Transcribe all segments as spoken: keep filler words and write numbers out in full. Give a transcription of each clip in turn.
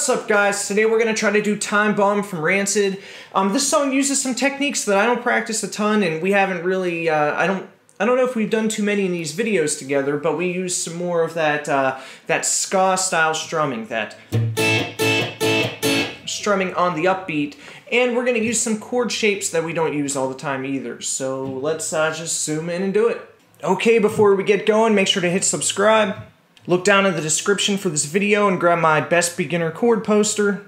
What's up, guys? Today we're going to try to do Time Bomb from Rancid. Um, this song uses some techniques that I don't practice a ton, and we haven't really, uh, I don't, I don't know if we've done too many in these videos together, but we use some more of that, uh, that ska style strumming, that strumming on the upbeat, and we're going to use some chord shapes that we don't use all the time either. So let's uh, just zoom in and do it. Okay, before we get going, make sure to hit subscribe. Look down in the description for this video and grab my Best Beginner Chord poster.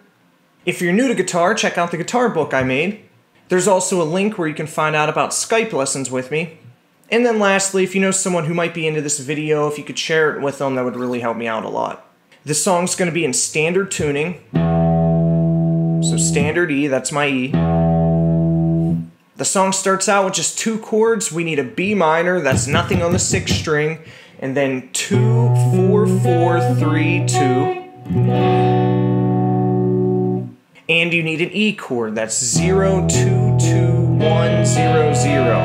If you're new to guitar, check out the guitar book I made. There's also a link where you can find out about Skype lessons with me. And then lastly, if you know someone who might be into this video, if you could share it with them, that would really help me out a lot. This song's going to be in standard tuning. So standard E, that's my E. The song starts out with just two chords. We need a B minor, that's nothing on the sixth string. And then two, four, four, three, two. And you need an E chord. That's zero, two, two, one, zero, zero.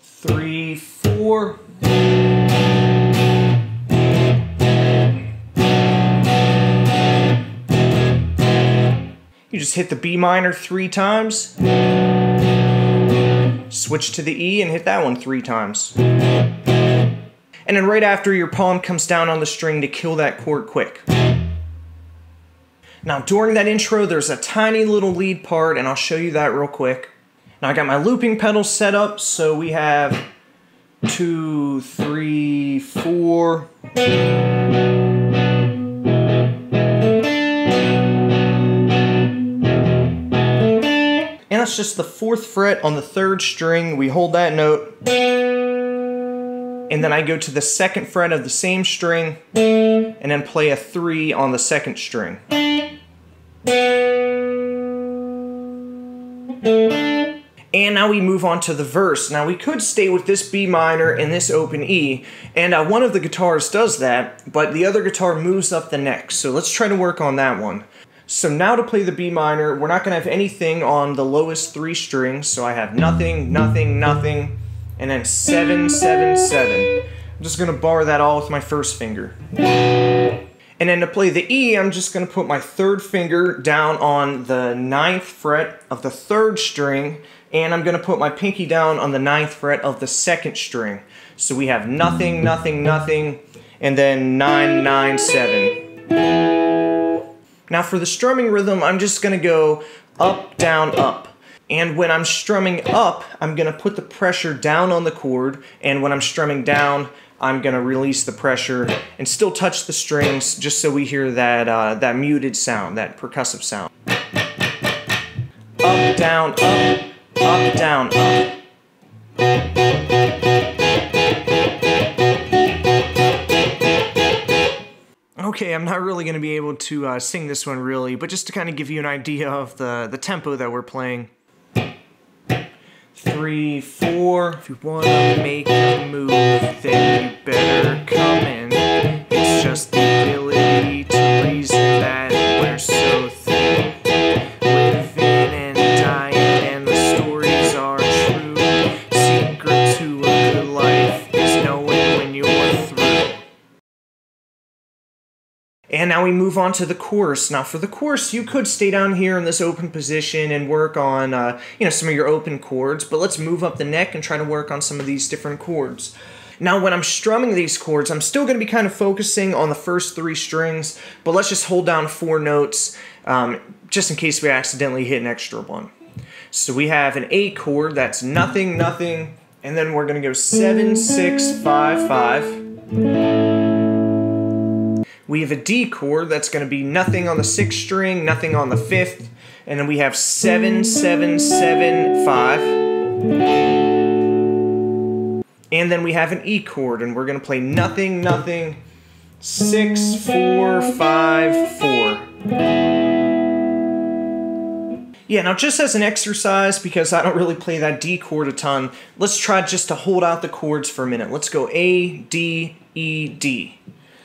Three, four. You just hit the B minor three times. Switch to the E and hit that one three times. And then right after, your palm comes down on the string to kill that chord quick. Now during that intro, there's a tiny little lead part, and I'll show you that real quick. Now I got my looping pedal set up, so we have two, three, four. That's just the fourth fret on the third string. We hold that note, and then I go to the second fret of the same string and then play a three on the second string. And now we move on to the verse. Now we could stay with this B minor and this open E, and uh, one of the guitars does that, but the other guitar moves up the neck, so let's try to work on that one. So now to play the B minor, we're not going to have anything on the lowest three strings, so I have nothing, nothing, nothing, and then seven, seven, seven. I'm just going to bar that all with my first finger. And then to play the E, I'm just going to put my third finger down on the ninth fret of the third string, and I'm going to put my pinky down on the ninth fret of the second string. So we have nothing, nothing, nothing, and then nine, nine, seven. Now for the strumming rhythm, I'm just going to go up, down, up. And when I'm strumming up, I'm going to put the pressure down on the chord. And when I'm strumming down, I'm going to release the pressure and still touch the strings, just so we hear that, uh, that muted sound, that percussive sound. Up, down, up, up, down, up. Okay, I'm not really going to be able to uh, sing this one really, but just to kind of give you an idea of the, the tempo that we're playing. Three, four, if you want to make a move, then you better come in. It's just the ability to reason that we're so thin. Living and dying, and the stories are true. Secret to a good life is knowing when you're through. And now we move on to the chorus. Now for the chorus, you could stay down here in this open position and work on uh, you know, some of your open chords, but let's move up the neck and try to work on some of these different chords. Now when I'm strumming these chords, I'm still going to be kind of focusing on the first three strings, but let's just hold down four notes um, just in case we accidentally hit an extra one. So we have an A chord, that's nothing, nothing, and then we're going to go seven, six, five, five. We have a D chord, that's going to be nothing on the sixth string, nothing on the fifth, and then we have seven, seven, seven, five. And then we have an E chord, and we're going to play nothing, nothing, six, four, five, four. Yeah, now just as an exercise, because I don't really play that D chord a ton, let's try just to hold out the chords for a minute. Let's go A, D, E, D.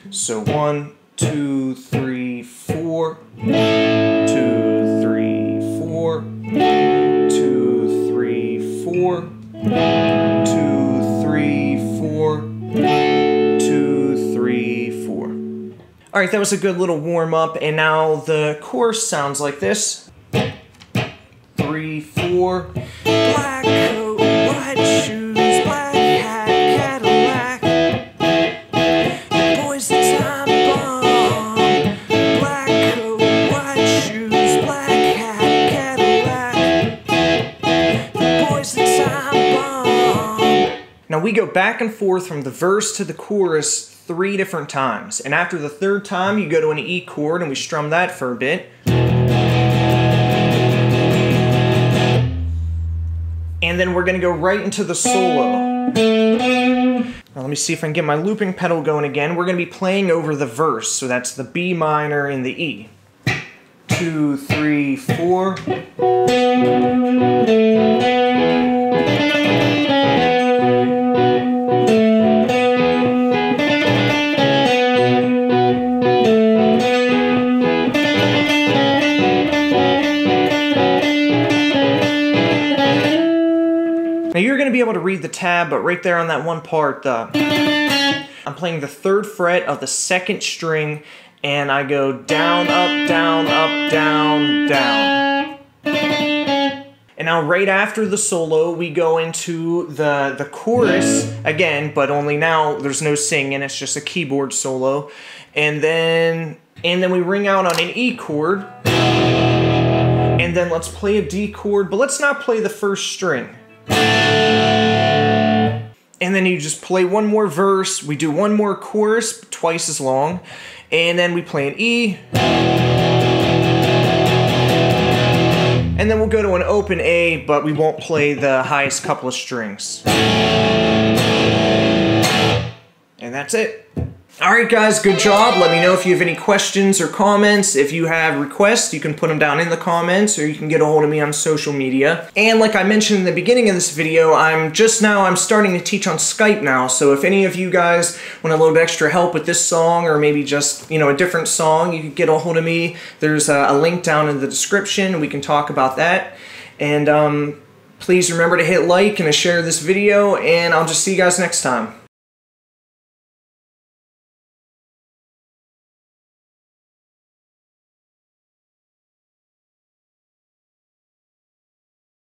So one, two, three, four, two, three, four, two, three, four, two, three, four, two, three, All right, that was a good little warm up, and now the chorus sounds like this. Three, four. Black coat, white shoes, black hat, Cadillac. The boy's the time bomb. Black coat, white shoes, black hat, Cadillac. The boy's the time bomb. Now we go back and forth from the verse to the chorus three different times, and after the third time you go to an E chord and we strum that for a bit, and then we're gonna go right into the solo. Now let me see if I can get my looping pedal going again. We're gonna be playing over the verse, so that's the B minor and the E. Two, three, four. Able to read the tab, but right there on that one part, uh, I'm playing the third fret of the second string, and I go down, up, down, up, down, down. And now right after the solo, we go into the, the chorus again, but only now there's no singing, it's just a keyboard solo. And then, and then we ring out on an E chord, and then let's play a D chord, but let's not play the first string. And then you just play one more verse, we do one more chorus, twice as long, and then we play an E, and then we'll go to an open A, but we won't play the highest couple of strings. And that's it. Alright guys, good job. Let me know if you have any questions or comments. If you have requests, you can put them down in the comments, or you can get a hold of me on social media. And like I mentioned in the beginning of this video, I'm just now, I'm starting to teach on Skype now, so if any of you guys want a little bit extra help with this song, or maybe just, you know, a different song, you can get a hold of me. There's a, a link down in the description, we can talk about that. And um, please remember to hit like and to share this video, and I'll just see you guys next time.